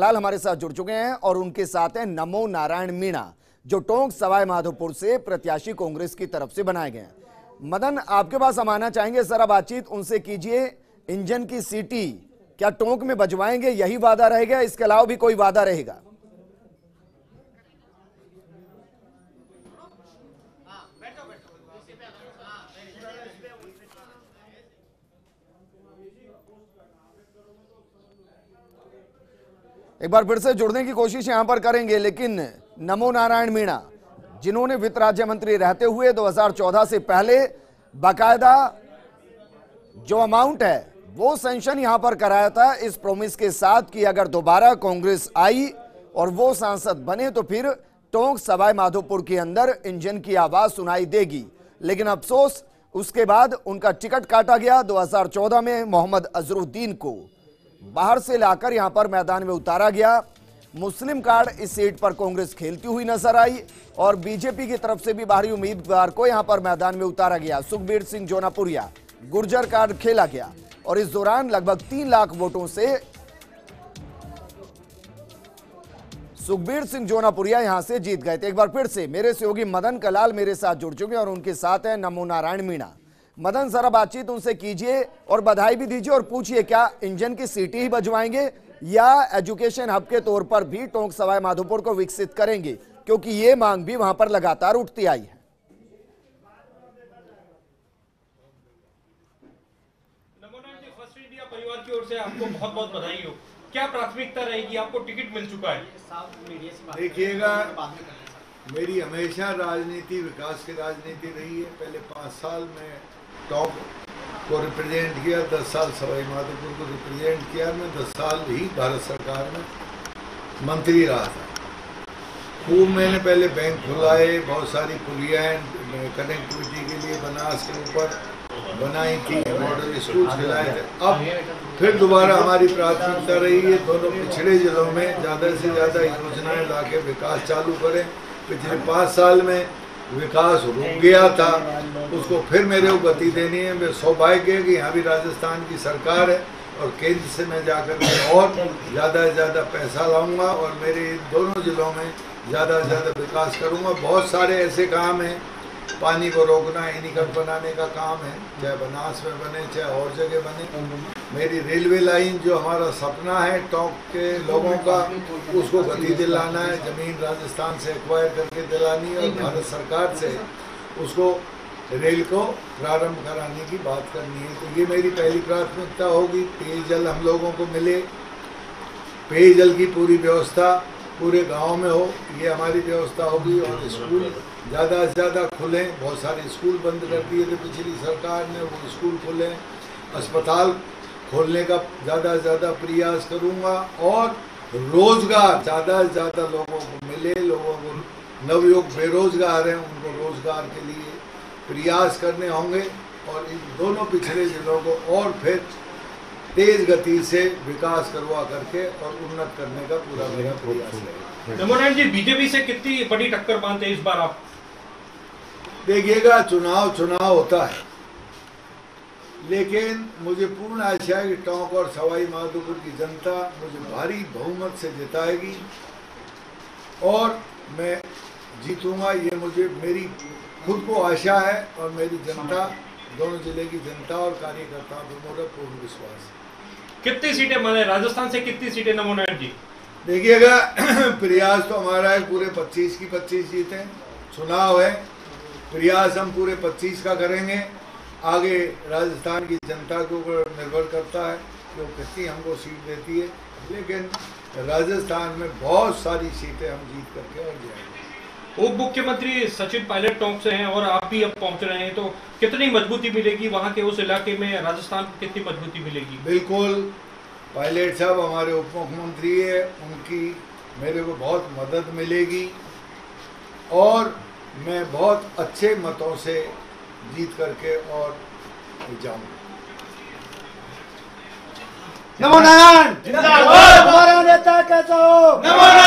लाल हमारे साथ जुड़ चुके हैं और उनके साथ हैं नमो नारायण मीणा जो टोंक सवाई माधोपुर से प्रत्याशी कांग्रेस की तरफ से बनाए गए हैं। मदन, आपके पास हम आना चाहेंगे, जरा बातचीत उनसे कीजिए। इंजन की सीटी क्या टोंक में बजवाएंगे, यही वादा रहेगा, इसके अलावा भी कोई वादा रहेगा? एक बार फिर से जुड़ने की कोशिश यहां पर करेंगे, लेकिन नमो नारायण मीणा जिन्होंने वित्त राज्य मंत्री रहते हुए 2014 से पहले बाकायदा जो अमाउंट है वो सेंशन यहां पर कराया था, इस प्रोमिस के साथ कि अगर दोबारा कांग्रेस आई और वो सांसद बने तो फिर टोंक सवाई माधोपुर के अंदर इंजन की आवाज सुनाई देगी। लेकिन अफसोस, उसके बाद उनका टिकट काटा गया 2014 में। मोहम्मद अजरुद्दीन को बाहर से लाकर यहां पर मैदान में उतारा गया। मुस्लिम कार्ड इस सीट पर कांग्रेस खेलती हुई नजर आई और बीजेपी की तरफ से भी बाहरी उम्मीदवार को यहां पर मैदान में उतारा गया। सुखबीर सिंह जौनापुरिया, गुर्जर कार्ड खेला गया और इस दौरान लगभग 3 लाख वोटों से सुखबीर सिंह जौनापुरिया यहां से जीत गए थे। एक बार फिर से मेरे सहयोगी मदन कलाल मेरे साथ जुड़ चुके हैं और उनके साथ हैं नमो नारायण मीणा। मदन, जरा बातचीत उनसे कीजिए और बधाई भी दीजिए और पूछिए, क्या इंजन की सीटी ही बजवाएंगे या एजुकेशन हब के तौर पर भी टोंक सवाई माधोपुर को विकसित करेंगे, क्योंकि ये मांग भी वहां पर लगातार उठती आई है। फर्स्ट इंडिया परिवार की ओर से आपको बहुत बहुत बधाई हो। क्या प्राथमिकता रहेगी? आपको टिकट मिल चुका है। देखिएगा, मेरी हमेशा राजनीति विकास की राजनीति रही है। पहले 5 साल में टॉप को रिप्रेजेंट किया, 10 साल सवाई माधोपुर को रिप्रेजेंट किया। मैं 10 साल ही भारत सरकार में मंत्री रहा था। खूब मैंने पहले बैंक खुलाए, बहुत सारी पुलियाँ कनेक्टिविटी के लिए बनास के ऊपर बनाई थी, मॉडल स्कूल चलाए थे। अब फिर दोबारा हमारी प्राथमिकता रही है दोनों पिछड़े जिलों में ज़्यादा से ज़्यादा योजनाएँ ला के विकास चालू करें। पिछले 5 साल में विकास रुक गया था, उसको फिर मेरे को गति देनी है। मैं सौभाग्य है कि यहाँ भी राजस्थान की सरकार है और केंद्र से मैं जाकर के और ज़्यादा से ज़्यादा पैसा लाऊंगा और मेरे दोनों ज़िलों में ज़्यादा से ज़्यादा विकास करूंगा। बहुत सारे ऐसे काम हैं, पानी को रोकना, एनीकट बनाने का काम है, चाहे बनास में बने चाहे और जगह बने। मेरी रेलवे लाइन जो हमारा सपना है टॉप के लोगों का, उसको गति दिलाना है। ज़मीन राजस्थान से एक्वायर करके दिलानी है और भारत सरकार से उसको रेल को प्रारंभ कराने की बात करनी है। तो ये मेरी पहली प्राथमिकता होगी। पेयजल हम लोगों को मिले, पेयजल की पूरी व्यवस्था पूरे गांव में हो, ये हमारी व्यवस्था होगी। और स्कूल ज़्यादा से ज़्यादा खुलें। बहुत सारे स्कूल बंद कर दिए थे पिछली सरकार ने, वो स्कूल खुलें। अस्पताल खोलने का ज़्यादा से ज़्यादा प्रयास करूँगा और रोज़गार ज़्यादा से ज़्यादा लोगों को मिले। लोगों को नवयुवक बेरोजगार हैं, उनको रोज़गार के लिए प्रयास करने होंगे और इन दोनों पिछड़े जिलों को और फिर तेज़ गति से विकास करवा करके और उन्नत करने का पूरा मेरा प्रयास रहेगा। नमोनारायण जी, बीजेपी से कितनी बड़ी टक्कर मानते हैं इस बार आप? देखिएगा, चुनाव होता है, लेकिन मुझे पूर्ण आशा है कि टोंक और सवाई माधोपुर की जनता मुझे भारी बहुमत से जिताएगी और मैं जीतूंगा। ये मुझे मेरी खुद को आशा है और मेरी जनता, दोनों जिले की जनता और कार्यकर्ताओं पर मेरा पूर्ण विश्वास है। कितनी सीटें माने राजस्थान से, कितनी सीटें नमो नारायण जी? देखिएगा, प्रयास तो हमारा है पूरे 25 की 25 जीतें। चुनाव है, प्रयास हम पूरे 25 का करेंगे। आगे राजस्थान की जनता के ऊपर निर्भर करता है जो कितनी हमको सीट देती है, लेकिन राजस्थान में बहुत सारी सीटें हम जीत करके और जाएंगे। उप मुख्यमंत्री सचिन पायलट टोंक से हैं और आप भी अब पहुंच रहे हैं, तो कितनी मजबूती मिलेगी वहां के उस इलाके में, राजस्थान को कितनी मजबूती मिलेगी? बिल्कुल, पायलट साहब हमारे उप मुख्यमंत्री है, उनकी मेरे को बहुत मदद मिलेगी और मैं बहुत अच्छे मतों से जीत करके और जाऊंगा। नमो नारायण जिंदाबाद। हमारा नेता कैसा हो? नमो नारायण।